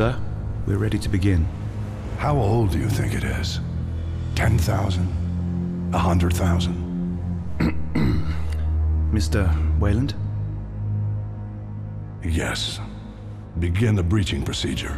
sir. We're ready to begin. How old do you think it is? 10,000? 100,000? Mr. Weyland? Yes. Begin the breaching procedure.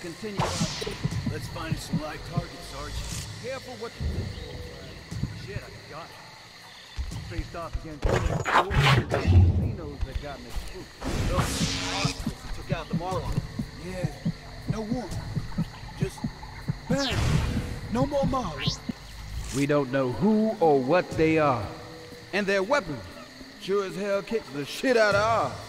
Continue. Let's find some live targets, Sarge. Careful what you do. Shit, I got it. Faced off against the casinos that got me spooked. Those took out the Marlon. Yeah, no warning. Just bang. No more Marlon. We don't know who or what they are. And their weapons sure as hell kicked the shit out of ours.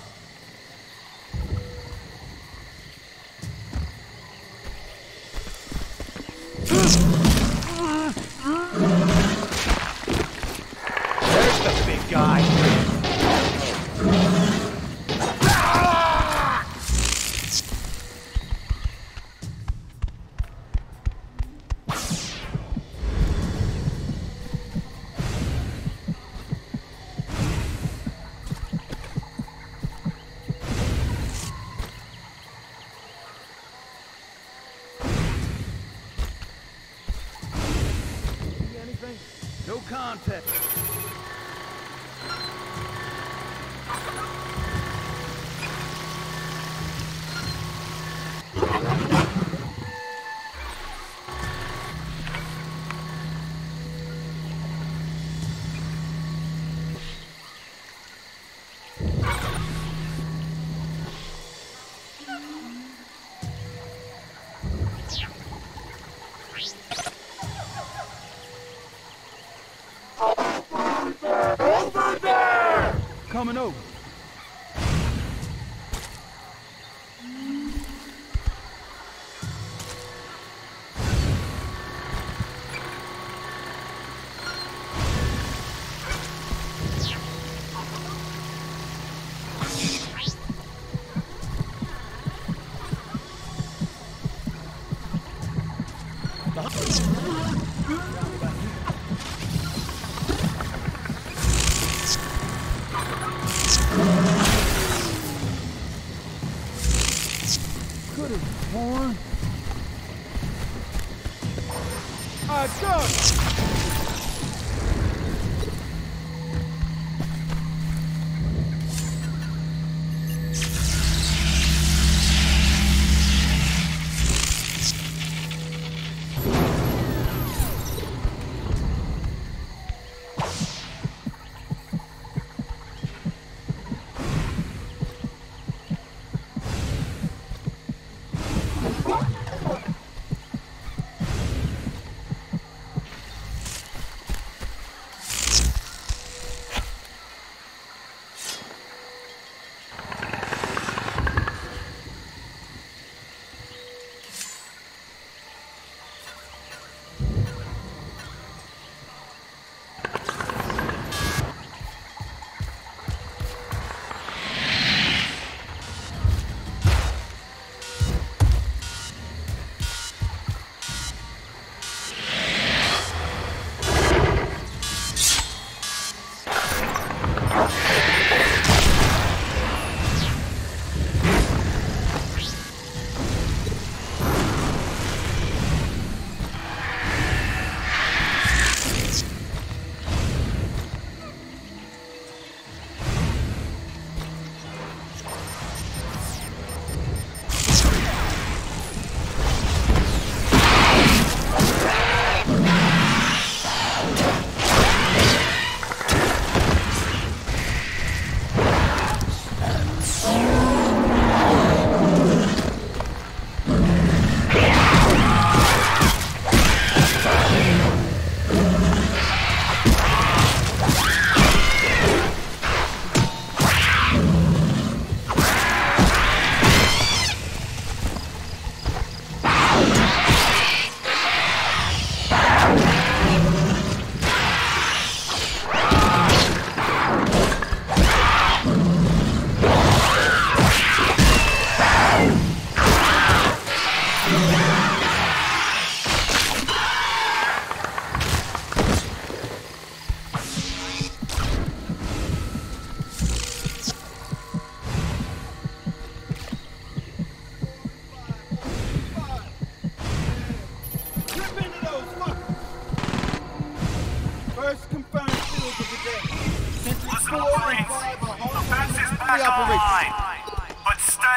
Coming over.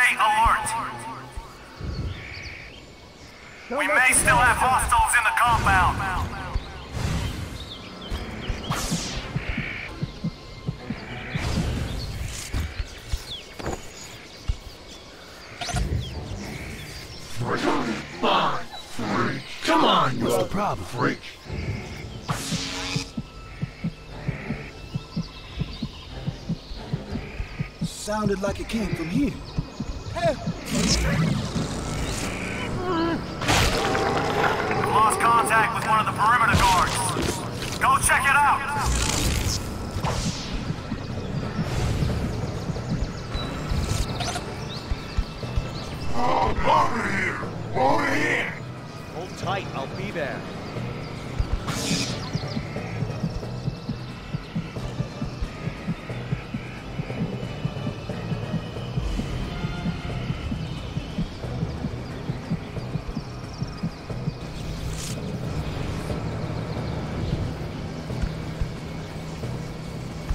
Stay alert. We may still have hostiles in the compound. Freak. Come on, what's the problem, freak? Sounded like it came from here. Hey. Lost contact with one of the perimeter guards. Go check it out. Over here! Hold tight, I'll be there.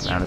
Round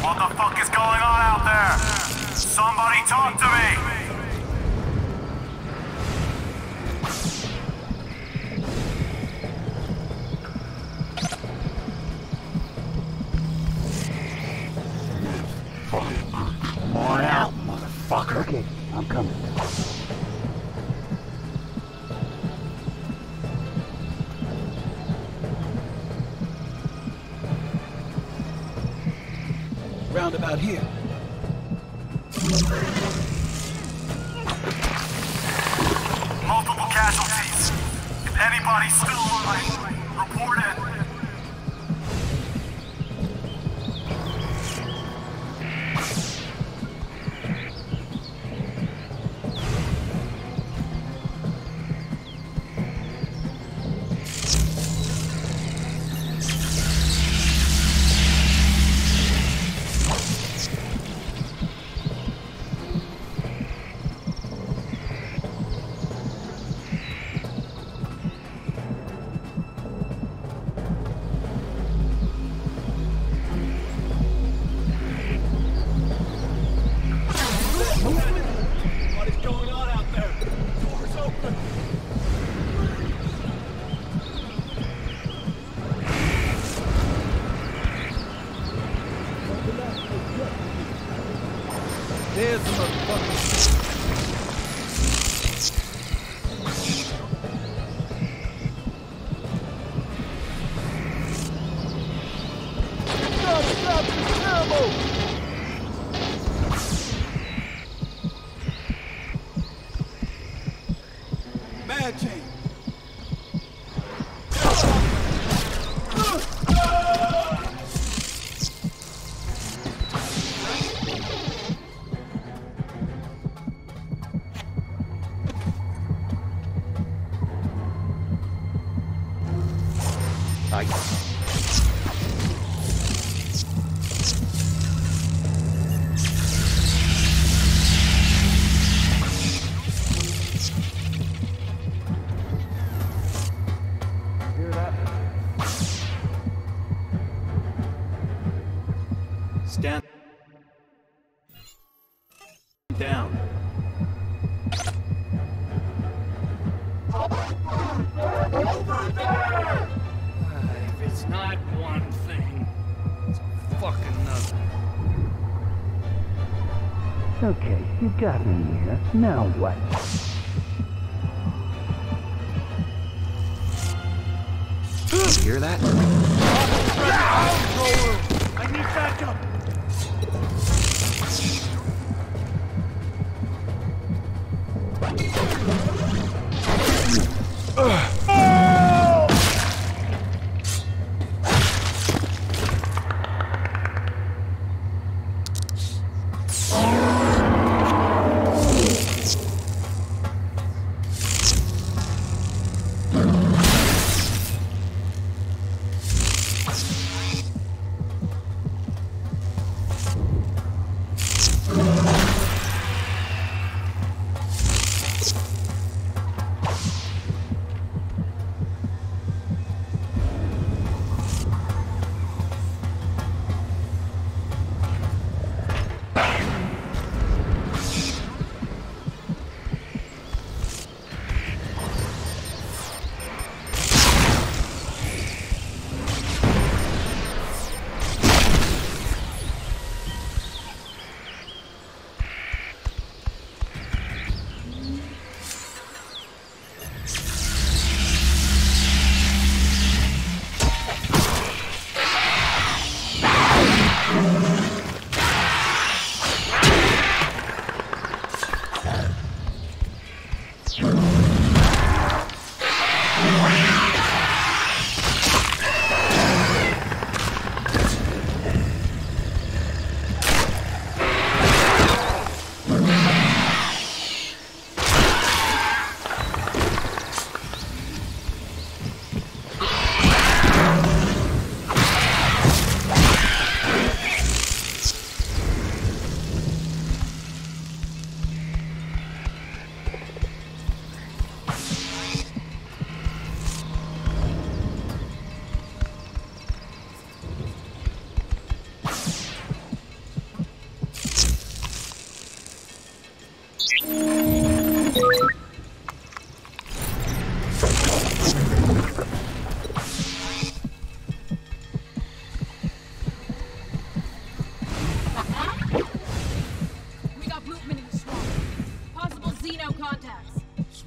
What the fuck is going on out there? Somebody talk to me! Come on out, motherfucker! Okay, I'm coming. About here. Multiple casualties. If anybody's still alive, report Got me here. Now what? You hear that? I need backup.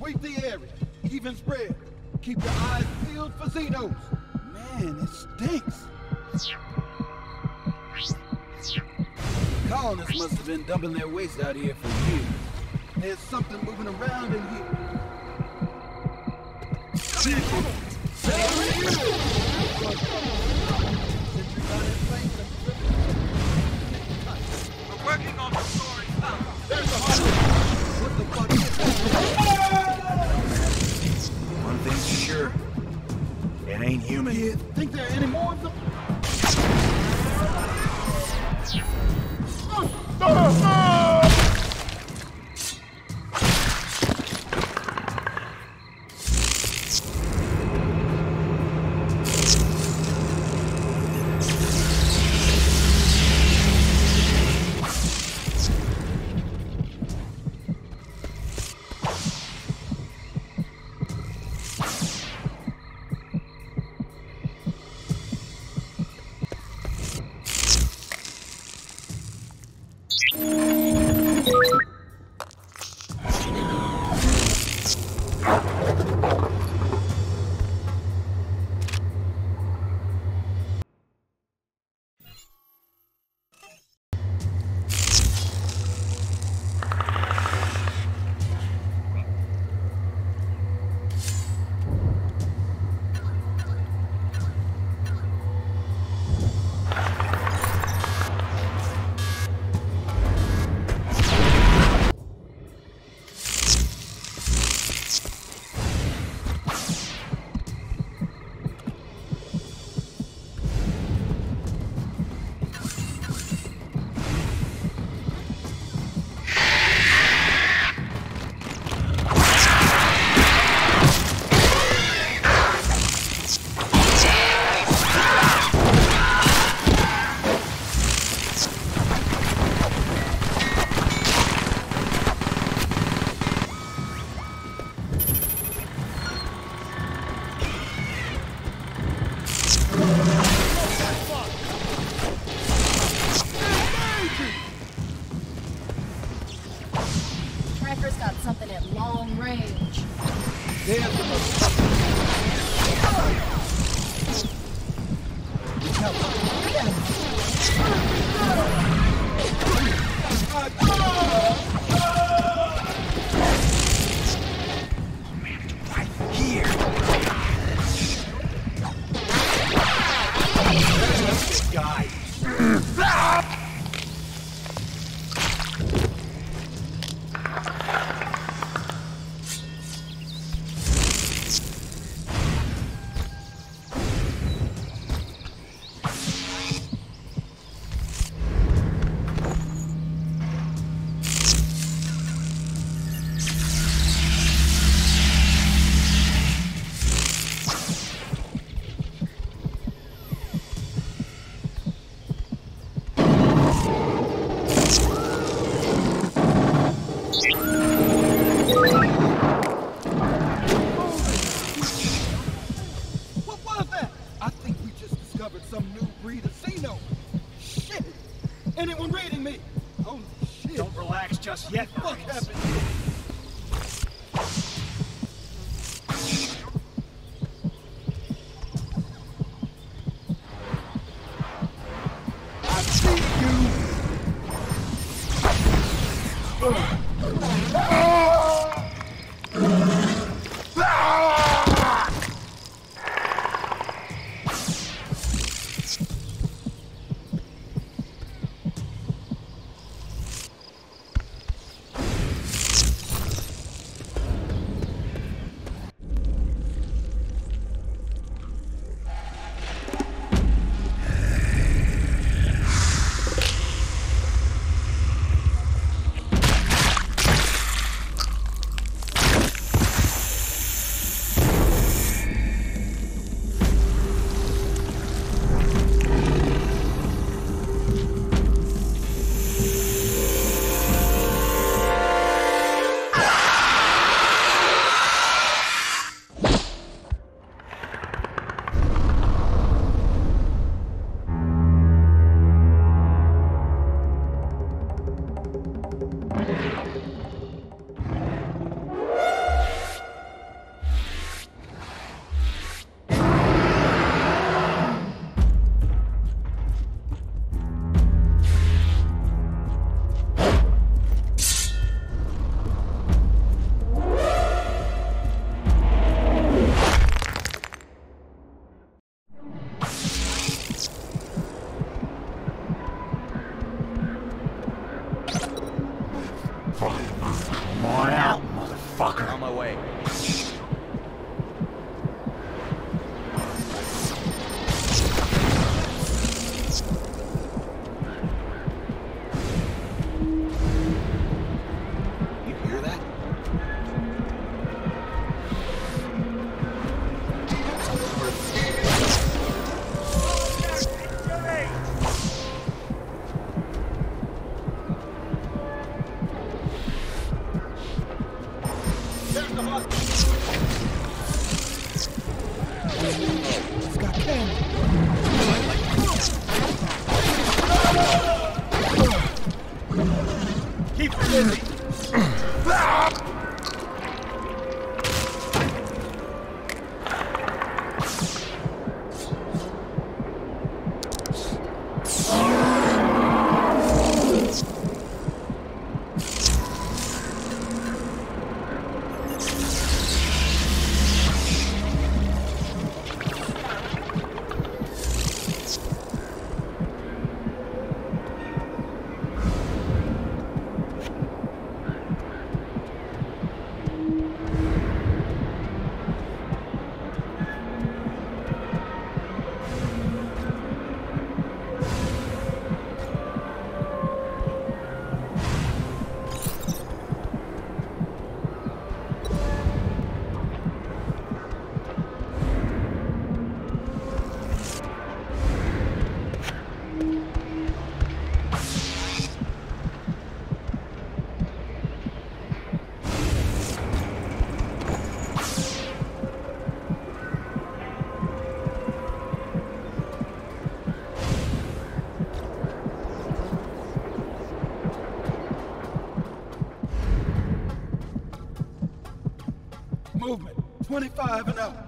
Sweep the area. Even spread. Keep your eyes peeled for Xenos. Man, it stinks. Colonists must have been dumping their waste out here for years. There's something moving around in here. We're working on restoring power. There's a hundred. What the fuck is that? One thing's sure. It ain't human. You think there are any more of them? Come on out, motherfucker. On my way. Movement 25 and up.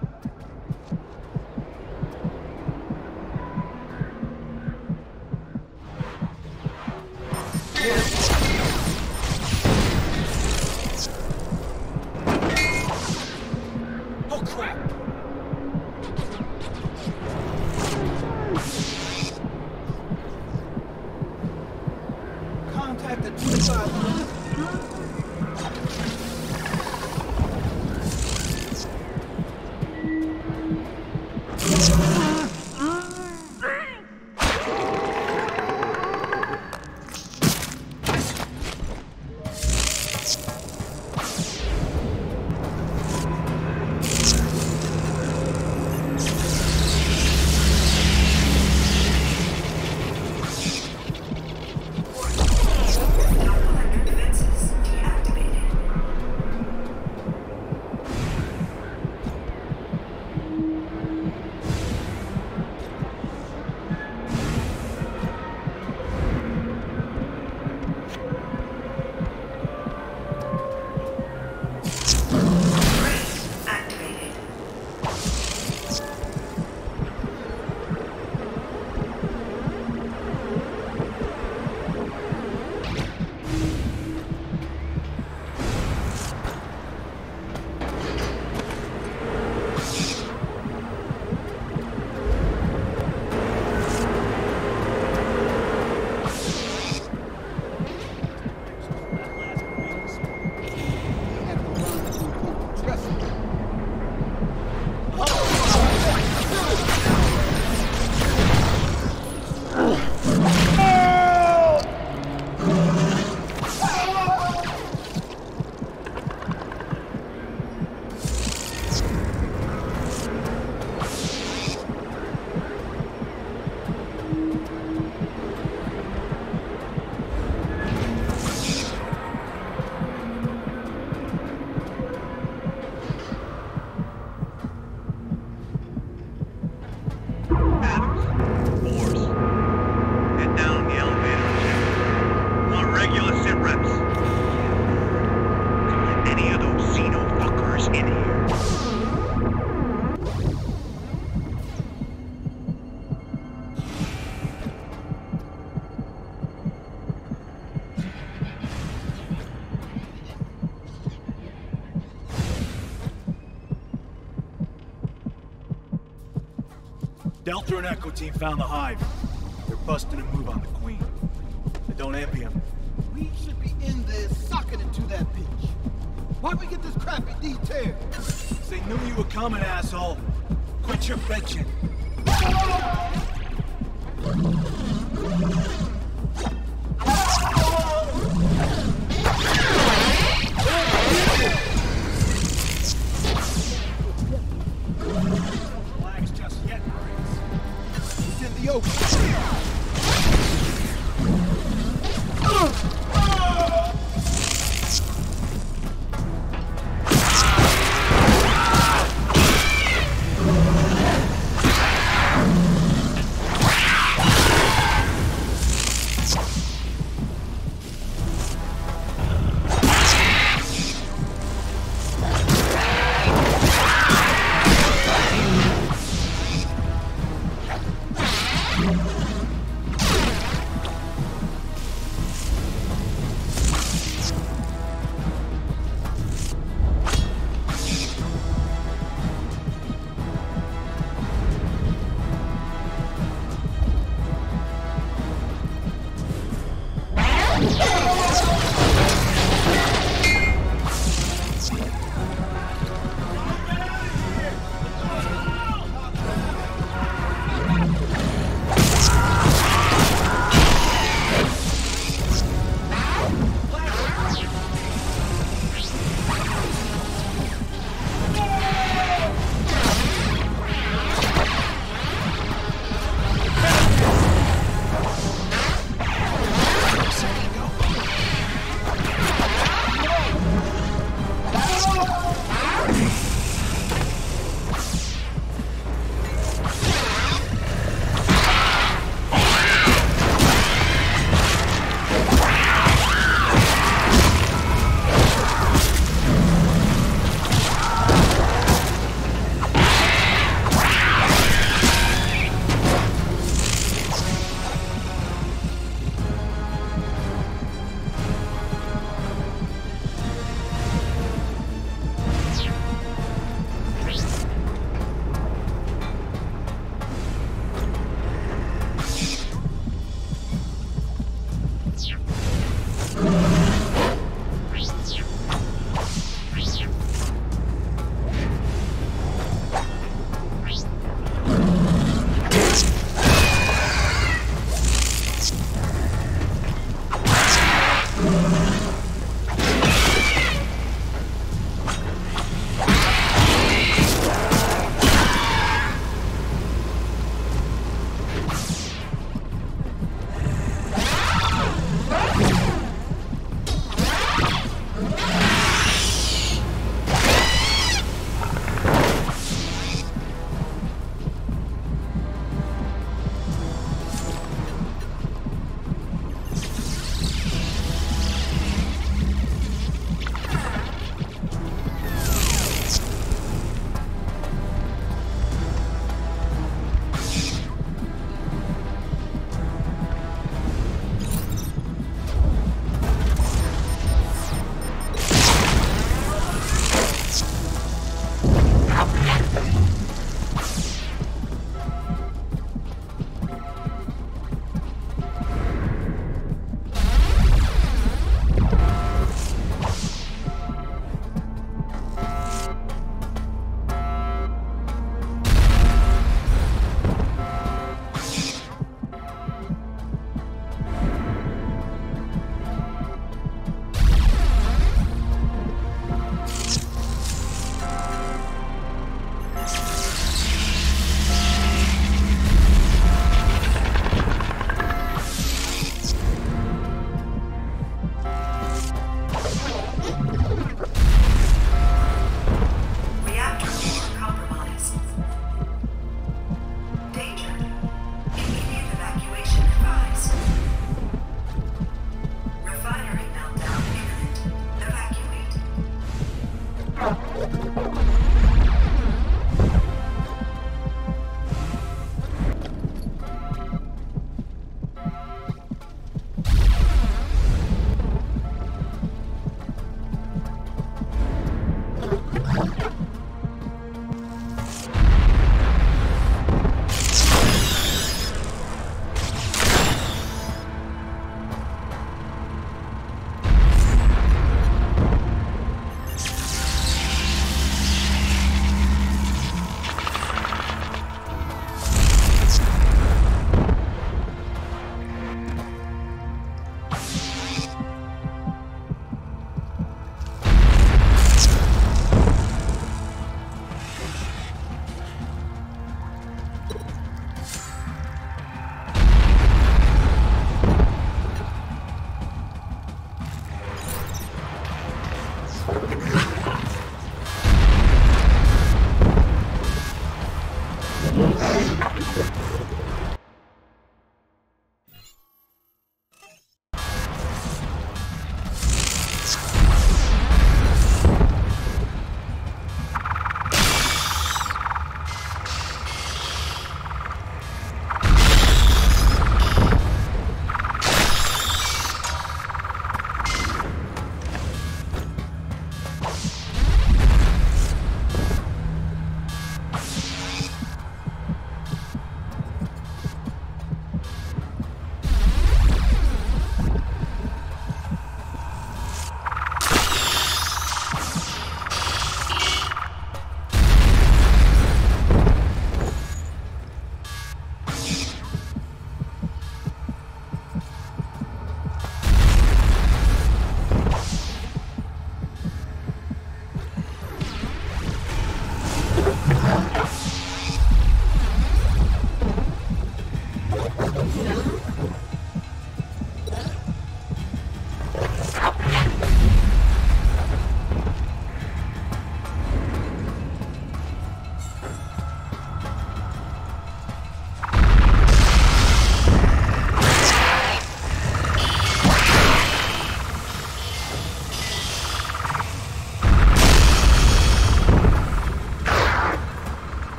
Delta and Echo team found the hive. They're busting a move on the Queen. I don't envy them. We should be in this sucker. sticking it to that pitch. Why'd we get this crappy detail? They knew you were coming, asshole. Quit your bitching. Flags just yet, Marines. It's in the open.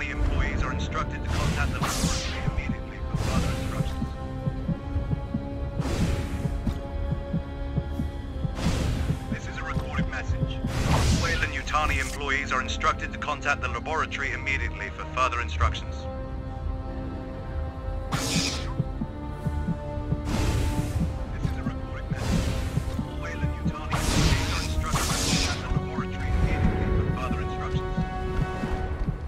Yutani employees are instructed to contact the laboratory immediately for further instructions. This is a recorded message. Weyland-Yutani employees are instructed to contact the laboratory immediately for further instructions.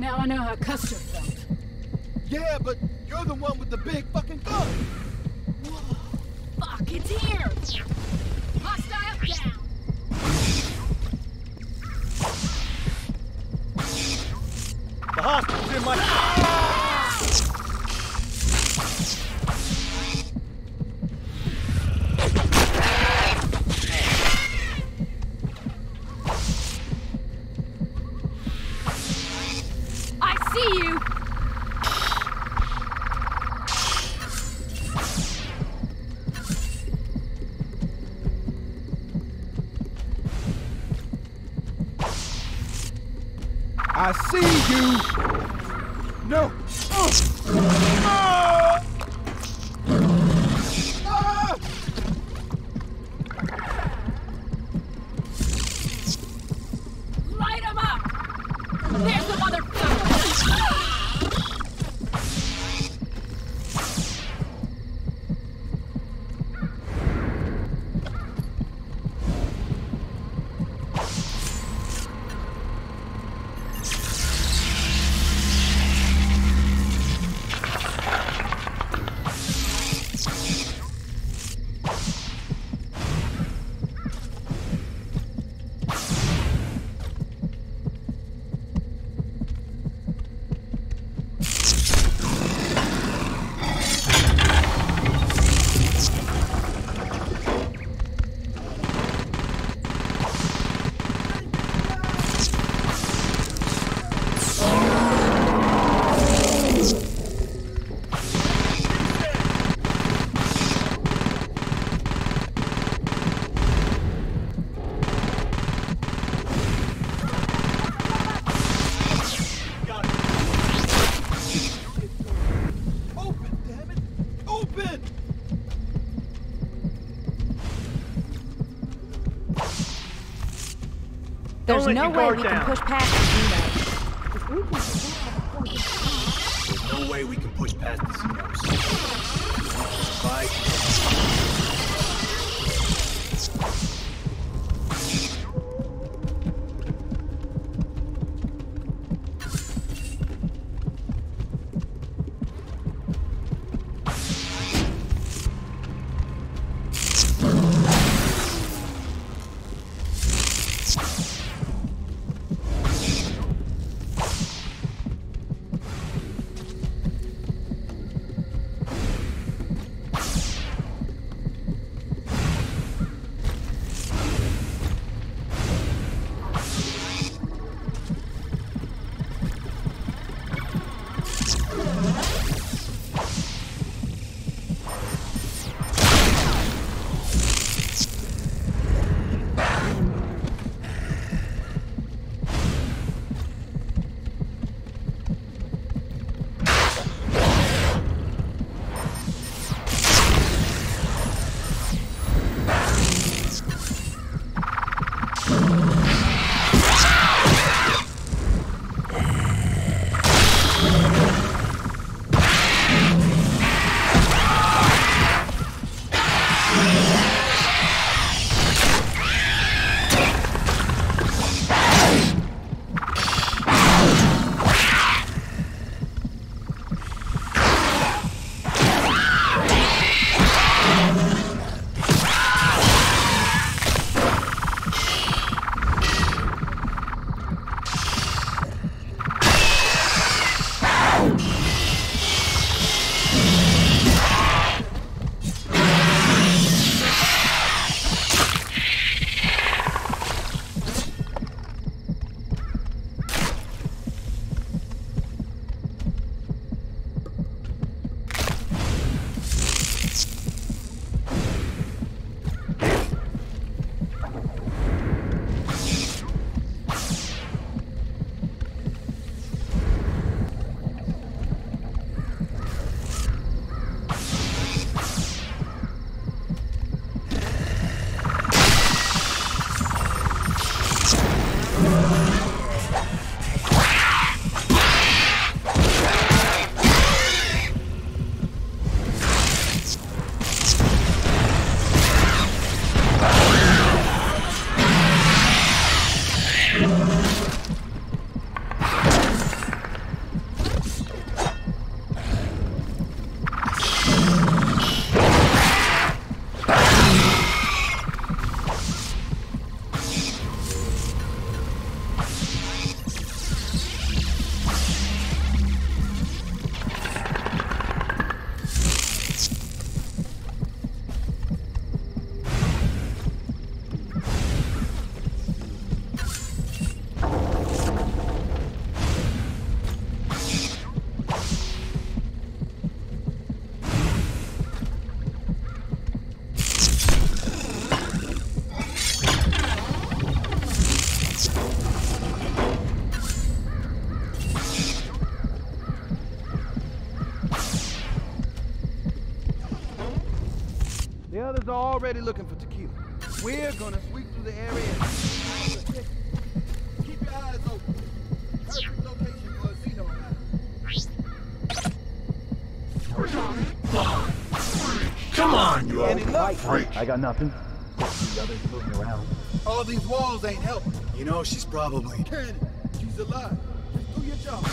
I know how Custer felt. Yeah, but you're the one with the big fucking gun. Whoa. Fuck, it's here. Hostile down. The hostile's in my... I see you! No! Ah! Ah! Light 'em up! There's the motherfucker! There's no way we can push past the Zenos. There's no way we can push past the Zenos. The others are already looking for tequila. We're gonna sweep through the area and keep your eyes open. Perfect location for a Xeno now. Come on, you old freak. I got nothing. The others looking around. All these walls ain't helping. You know, she's probably... Kenny, she's alive. Just do your job.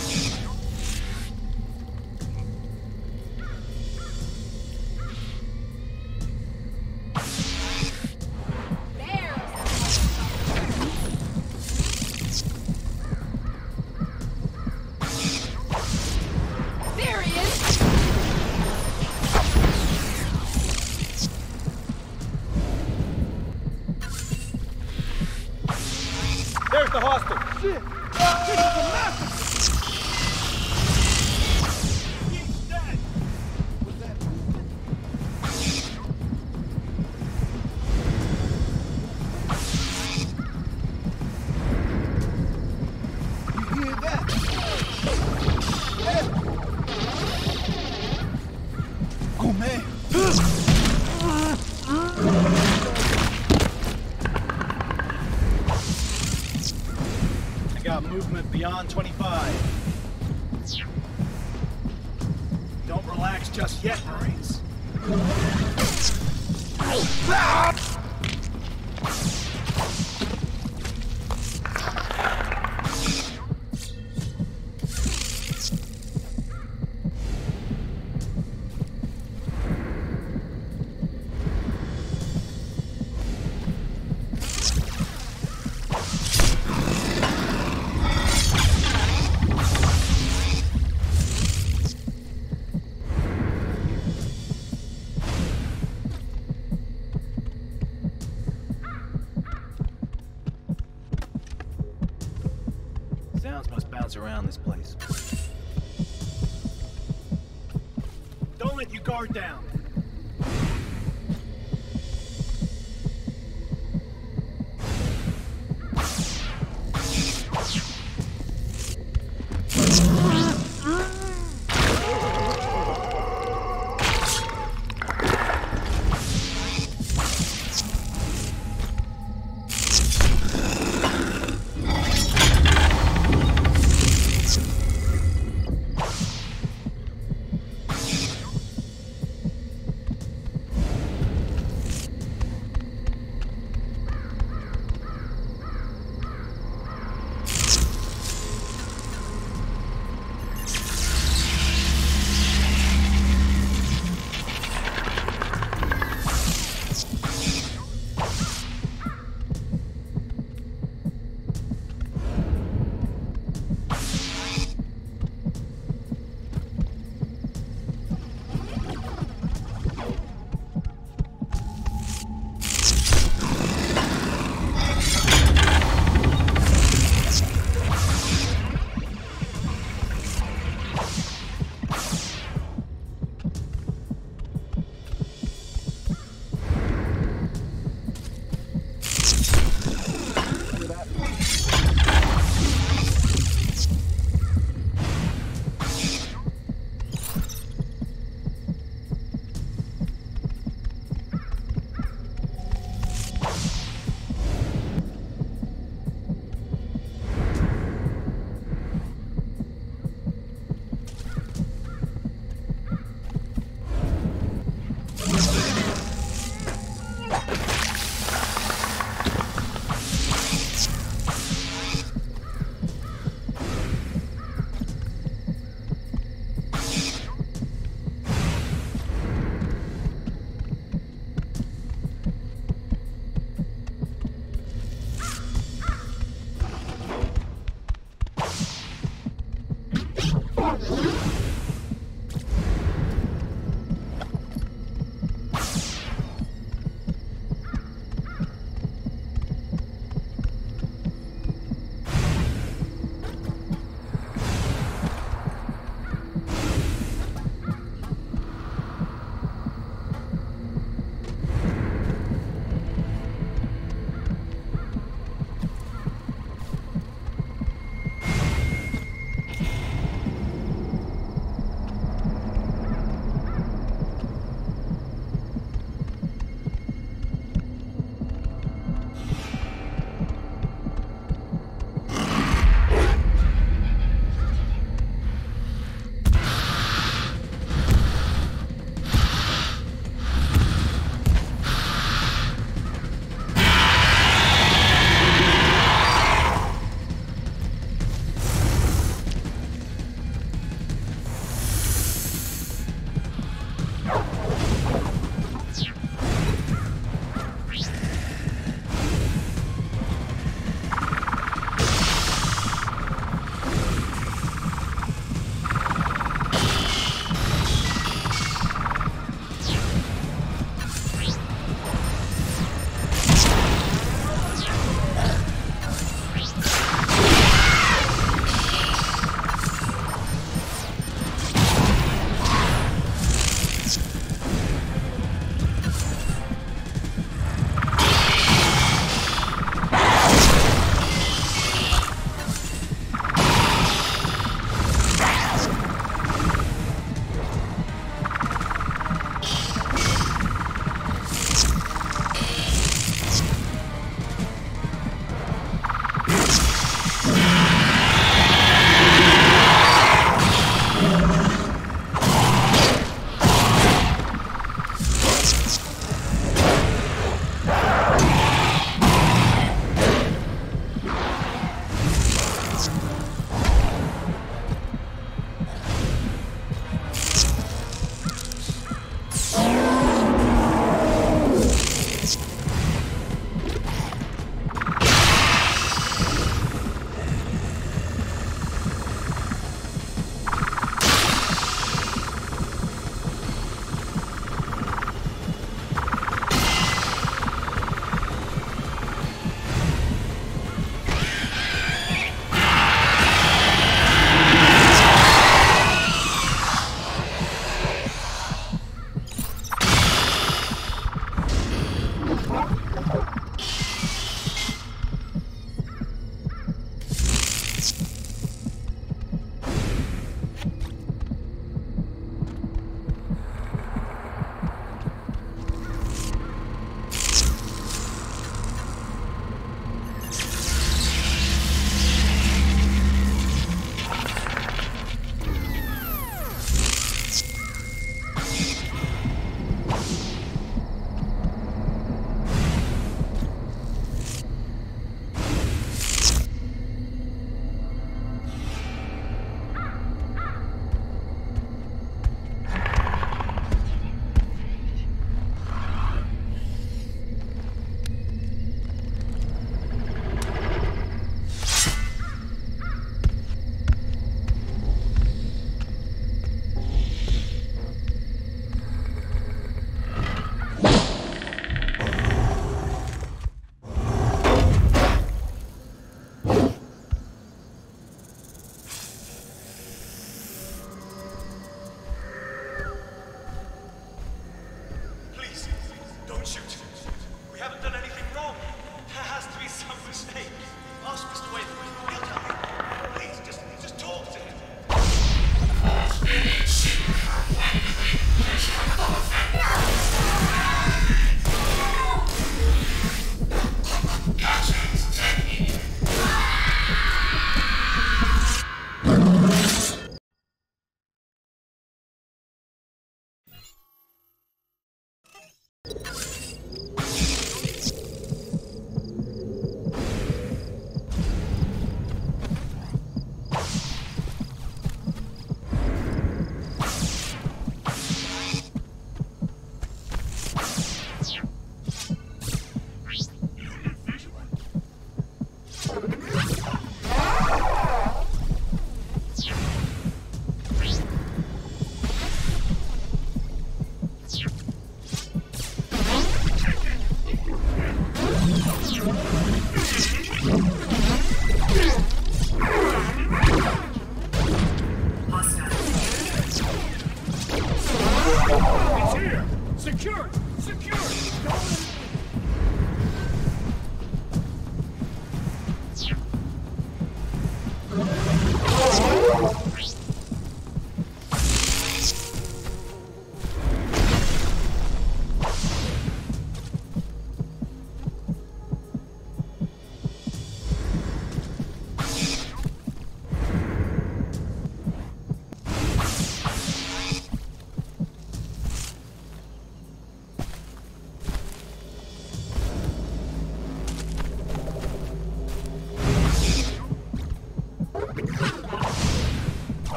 Beyond 25. Don't relax just yet, Marines. Around this place. Don't let your guard down.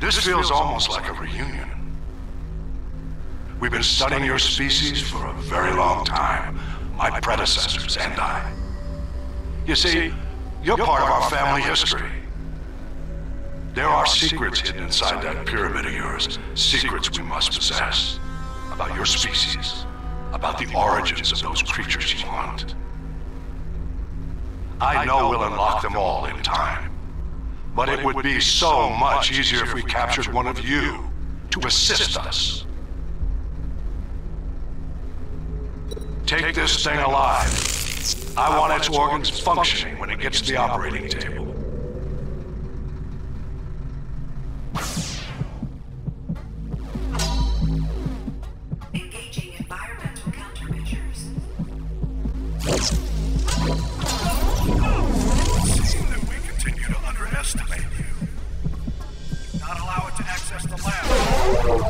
This feels almost like a reunion. We've been studying your species for a very long time, my predecessors and I. You see, you're part of our family history. There are secrets hidden inside that pyramid of yours, secrets we must possess, about your species, about the origins of those creatures you hunt. I know we'll unlock them all in time. But it would be so much easier if we captured one of you to assist us. Take this thing alive. I want its organs functioning when it gets to the operating table. Engaging environmental countermeasures. Estimate you. Do not allow it to access the lab.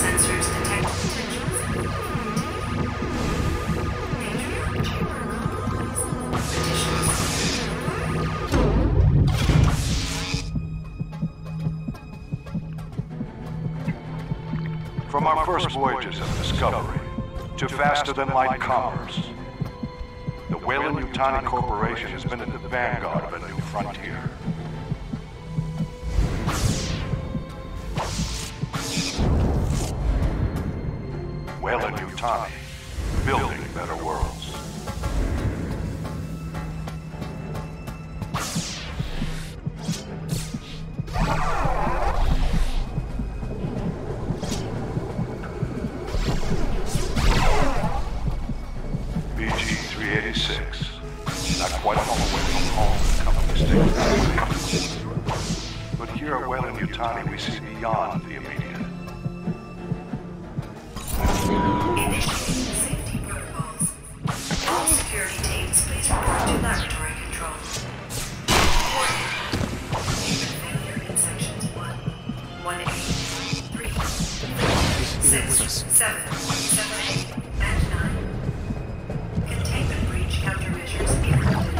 Sensors detect potential. Danger. Chamber. From our first voyages of discovery to faster-than-light commerce, the Weyland-Yutani Corporation has been at the vanguard of a new frontier. Weyland-Yutani, building better worlds. Not quite all the way from home, coming to stay with me. But here at Weyland-Yutani, we see beyond the immediate. Initiating safety protocols. All security teams, please report to laboratory control. Warning. Human failure in sections 1, 1A, 3, 6, 7, 8, and 9. Containment breach countermeasures implemented.